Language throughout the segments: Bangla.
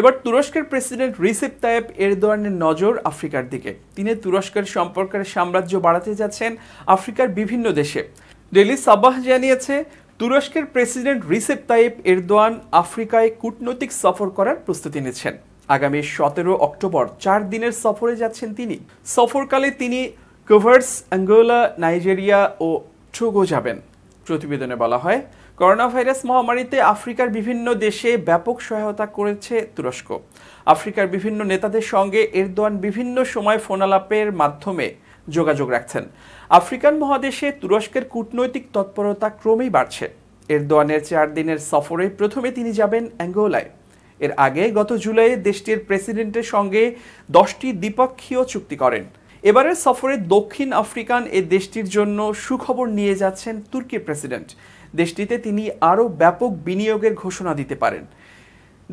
এবার তুরস্কের প্রেসিডেন্ট রিসেপ তাইয়েপ এরদোয়ানের নজর আফ্রিকার দিকে। তিনি তুরস্কের সম্পর্কের সাম্রাজ্য বাড়াতে যাচ্ছেন আফ্রিকার বিভিন্ন দেশে। ডেইলি সাবাহ জানিয়েছে, তুরস্কের প্রেসিডেন্ট রিসেপ তাইয়েপ এরদোয়ান আফ্রিকায় কূটনৈতিক সফর করার প্রস্তুতি নিচ্ছেন। আগামী 17 অক্টোবর 4 দিনের সফরে যাচ্ছেন তিনি। সফরকালে তিনি কভার্স, অ্যাঙ্গোলা, নাইজেরিয়া ও টোগো যাবেন। প্রতিবেদনে বলা হয়, করোনা ভাইরাস মহামারীতে আফ্রিকার বিভিন্ন দেশে ব্যাপক সহায়তা করেছে তুরস্ক। আফ্রিকার বিভিন্ন নেতাদের সঙ্গে এরদোয়ান বিভিন্ন সময় ফোনালাপের মাধ্যমে যোগাযোগ রাখছেন। আফ্রিকান মহাদেশে তুরস্কের কূটনৈতিক তৎপরতা ক্রমেই বাড়ছে। এরদোয়ানের 4 দিনের সফরে প্রথমে তিনি যাবেন অ্যাঙ্গোলায়। এর আগে গত জুলাইয়ে দেশটির প্রেসিডেন্টের সঙ্গে 10টি দ্বিপক্ষীয় চুক্তি করেন। এবারের সফরে দক্ষিণ আফ্রিকান এ দেশটির জন্য সুখবর নিয়ে যাচ্ছেন তুর্কির প্রেসিডেন্ট। দেশটিতে তিনি আরও ব্যাপক বিনিয়োগের ঘোষণা দিতে পারেন।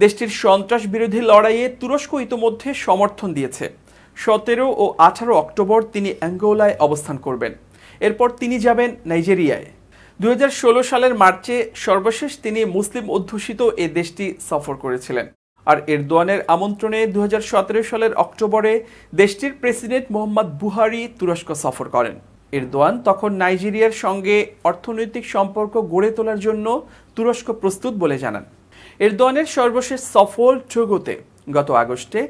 দেশটির সন্ত্রাস বিরোধী লড়াইয়ে তুরস্ক ইতোমধ্যে সমর্থন দিয়েছে। 17 ও 18 অক্টোবর তিনি অ্যাঙ্গোলায় অবস্থান করবেন। এরপর তিনি যাবেন নাইজেরিয়ায়। 2016 সালের মার্চে সর্বশেষ তিনি মুসলিম অধ্যুষিত এ দেশটি সফর করেছিলেন। আর এরদোয়ানের আমন্ত্রণে 2017 সালের অক্টোবরে দেশটির প্রেসিডেন্ট মোহাম্মদ বুহারি তুরস্ক সফর করেন। এরদোয়ান তখন নাইজেরিয়ার সঙ্গে অর্থনৈতিক সম্পর্ক গড়ে তোলার জন্য তুরস্ক প্রস্তুত বলে জানান। এরদোয়ানের সর্বশেষ সফর টোগোতে। গত আগস্টে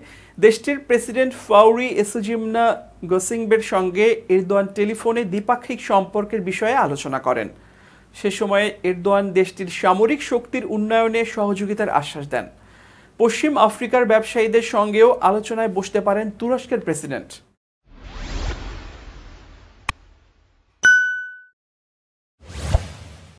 দেশটির প্রেসিডেন্ট ফাউরি এসুজিমনা গোসিংবের সঙ্গে এরদোয়ান টেলিফোনে দ্বিপাক্ষিক সম্পর্কের বিষয়ে আলোচনা করেন। সে সময়ে এরদোয়ান দেশটির সামরিক শক্তির উন্নয়নে সহযোগিতার আশ্বাস দেন। পশ্চিম আফ্রিকার ব্যবসায়ীদের সঙ্গেও আলোচনায় বসতে পারেন তুরস্কের প্রেসিডেন্ট।